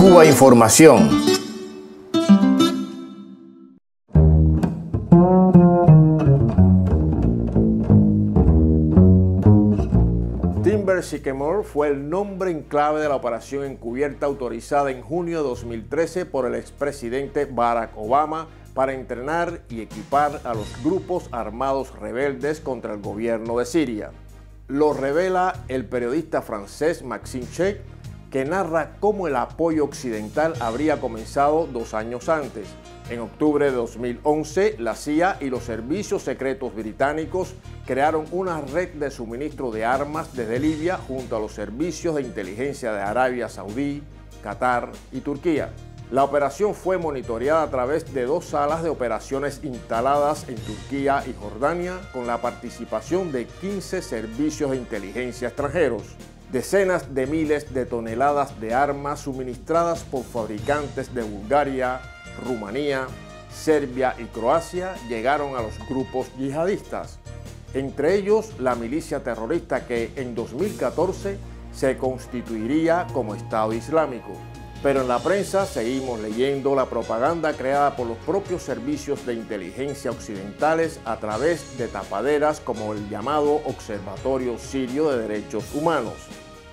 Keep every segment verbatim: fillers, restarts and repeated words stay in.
Cuba Información. Timber Sycamore fue el nombre en clave de la operación encubierta autorizada en junio de dos mil trece por el expresidente Barack Obama para entrenar y equipar a los grupos armados rebeldes contra el gobierno de Siria. Lo revela el periodista francés Maxime Chek, que narra cómo el apoyo occidental habría comenzado dos años antes. En octubre de dos mil once, la C I A y los servicios secretos británicos crearon una red de suministro de armas desde Libia junto a los servicios de inteligencia de Arabia Saudí, Qatar y Turquía. La operación fue monitoreada a través de dos salas de operaciones instaladas en Turquía y Jordania con la participación de quince servicios de inteligencia extranjeros. Decenas de miles de toneladas de armas suministradas por fabricantes de Bulgaria, Rumanía, Serbia y Croacia llegaron a los grupos yihadistas, entre ellos la milicia terrorista que en dos mil catorce se constituiría como Estado Islámico. Pero en la prensa seguimos leyendo la propaganda creada por los propios servicios de inteligencia occidentales a través de tapaderas como el llamado Observatorio Sirio de Derechos Humanos.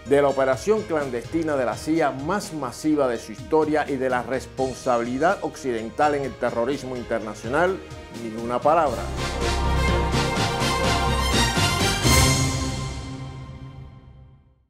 De la operación clandestina de la C I A más masiva de su historia y de la responsabilidad occidental en el terrorismo internacional, ni una palabra.